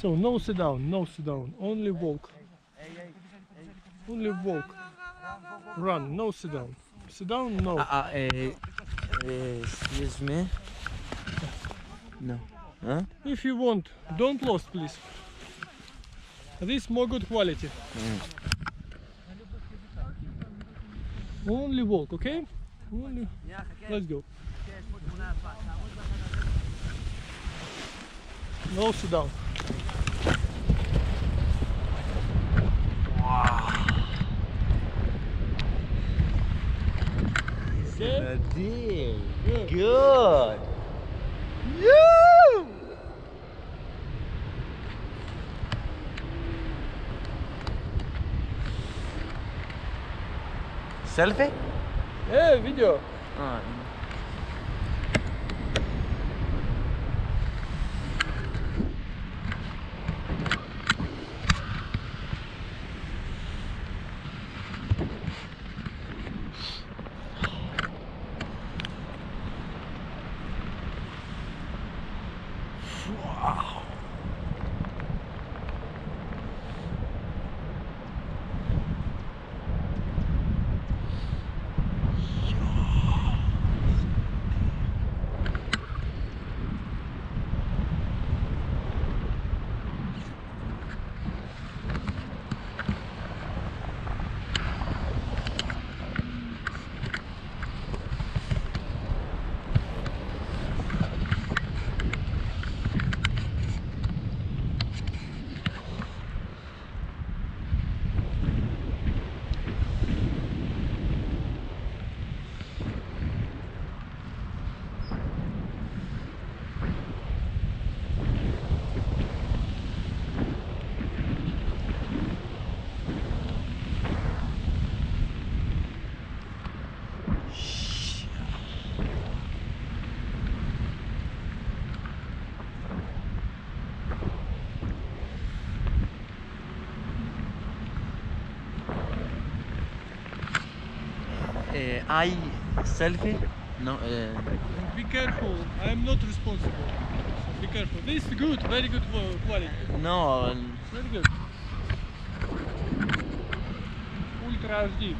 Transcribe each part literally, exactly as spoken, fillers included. So no sit down, no sit down, only walk. Only walk. Run, no sit down. Sit down, no. Uh, uh, excuse me. No. Huh? If you want, don't lost, please. This more good quality. Mm. Only walk, okay? Only... Let's go. No sit down. Okay. Good. Good. Yeah. Селфи? Э, видео. А. I selfie? No. Uh... Be careful. I am not responsible. So be careful. This is good. Very good quality. No. Very good. Ultra эйч ди.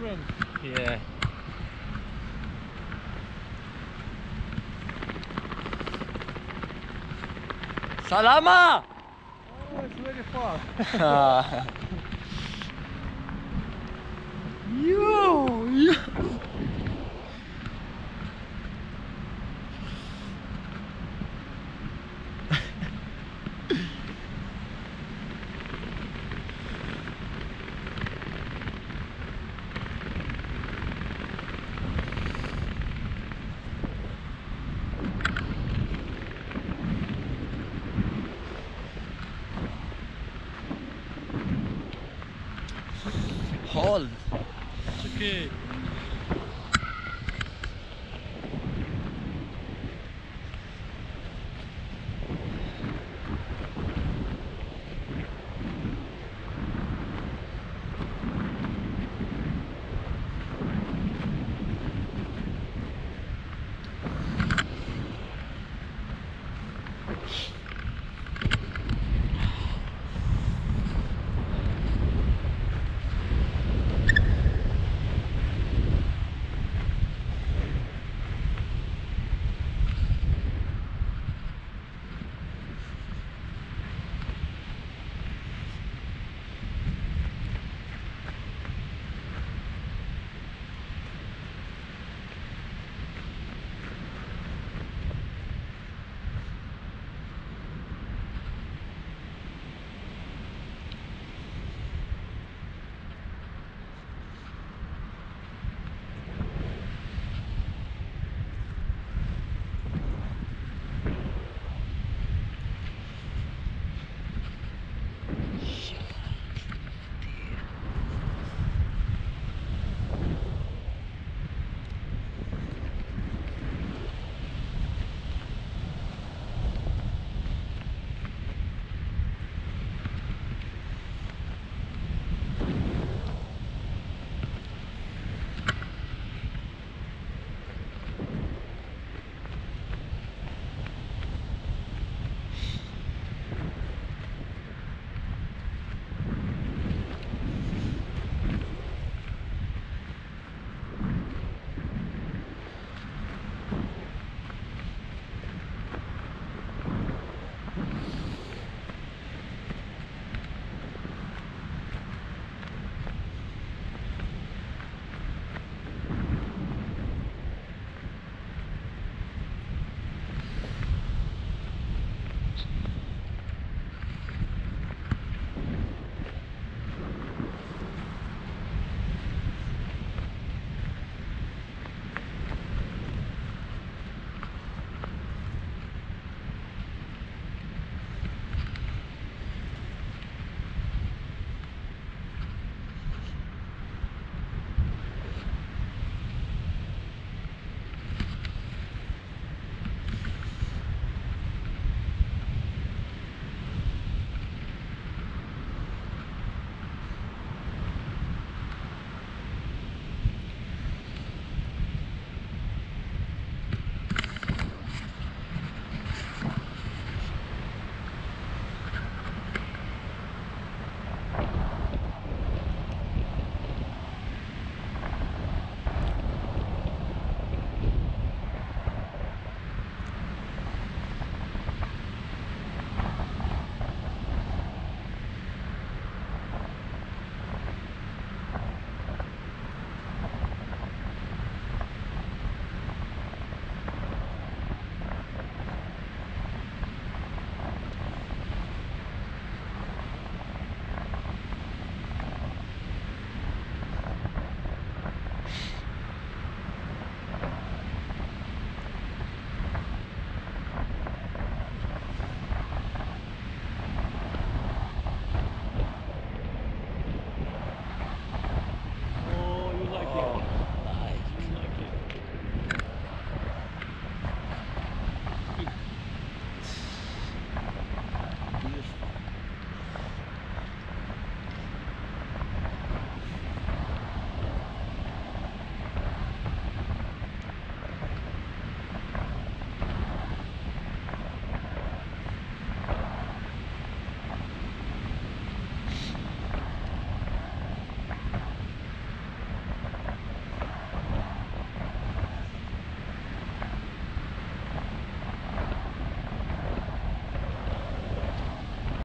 Friend. Yeah. Salama! Oh, it's very far. Yo! Yo! All